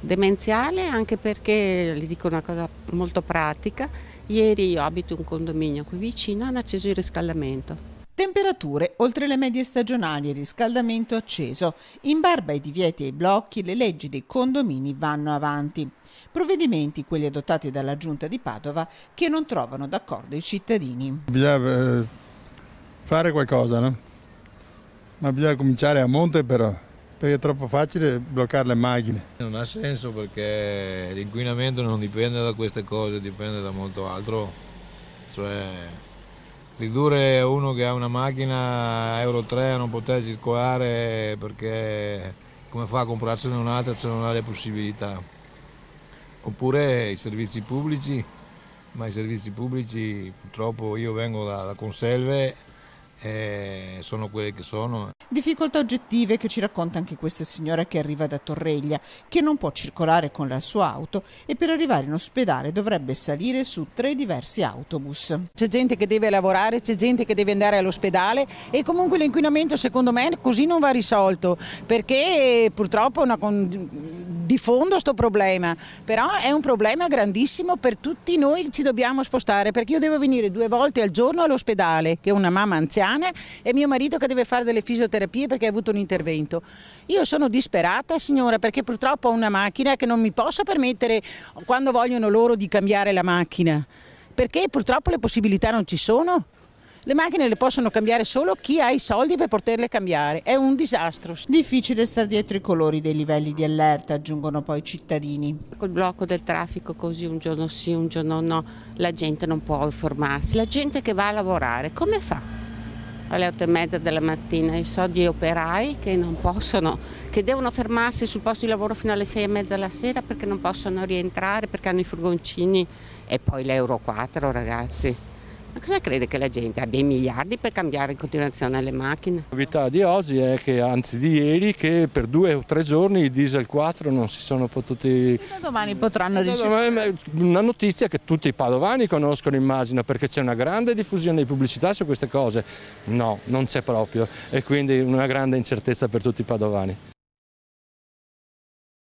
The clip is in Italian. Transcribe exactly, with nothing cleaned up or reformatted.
demenziale, anche perché, le dico una cosa molto pratica, ieri io abito un condominio qui vicino, hanno acceso il riscaldamento. Temperature oltre le medie stagionali e riscaldamento acceso. In barba ai divieti e ai blocchi, le leggi dei condomini vanno avanti. Provvedimenti, quelli adottati dalla Giunta di Padova, che non trovano d'accordo i cittadini. Bisogna fare qualcosa, no? Ma bisogna cominciare a monte però, perché è troppo facile bloccare le macchine. Non ha senso, perché l'inquinamento non dipende da queste cose, dipende da molto altro. Cioè, ridurre uno che ha una macchina Euro tre a non poter circolare perché come fa a comprarsene un'altra se non ha le possibilità. Oppure i servizi pubblici, ma i servizi pubblici purtroppo, io vengo dalla Conselve, e sono quelle che sono. Difficoltà oggettive che ci racconta anche questa signora che arriva da Torreglia, che non può circolare con la sua auto e per arrivare in ospedale dovrebbe salire su tre diversi autobus. C'è gente che deve lavorare, c'è gente che deve andare all'ospedale e comunque l'inquinamento secondo me così non va risolto, perché purtroppo è una condizione di fondo questo problema, però è un problema grandissimo per tutti noi, ci dobbiamo spostare, perché io devo venire due volte al giorno all'ospedale, che è una mamma anziana, e mio marito che deve fare delle fisioterapie perché ha avuto un intervento. Io sono disperata, signora, perché purtroppo ho una macchina che non mi posso permettere quando vogliono loro di cambiare la macchina, perché purtroppo le possibilità non ci sono. Le macchine le possono cambiare solo chi ha i soldi per poterle cambiare, è un disastro. Difficile star dietro i colori dei livelli di allerta, aggiungono poi i cittadini. Col blocco del traffico così un giorno sì, un giorno no, la gente non può informarsi. La gente che va a lavorare come fa? Alle otto e mezza della mattina io so di operai che non possono, che devono fermarsi sul posto di lavoro fino alle sei e mezza la sera perché non possono rientrare, perché hanno i furgoncini e poi l'Euro quattro, ragazzi. Ma cosa crede che la gente abbia i miliardi per cambiare in continuazione le macchine? La novità di oggi è che, anzi di ieri, che per due o tre giorni i diesel quattro non si sono potuti... Da domani potranno ricevere. Una notizia che tutti i padovani conoscono, immagino, perché c'è una grande diffusione di pubblicità su queste cose. No, non c'è proprio, e quindi una grande incertezza per tutti i padovani.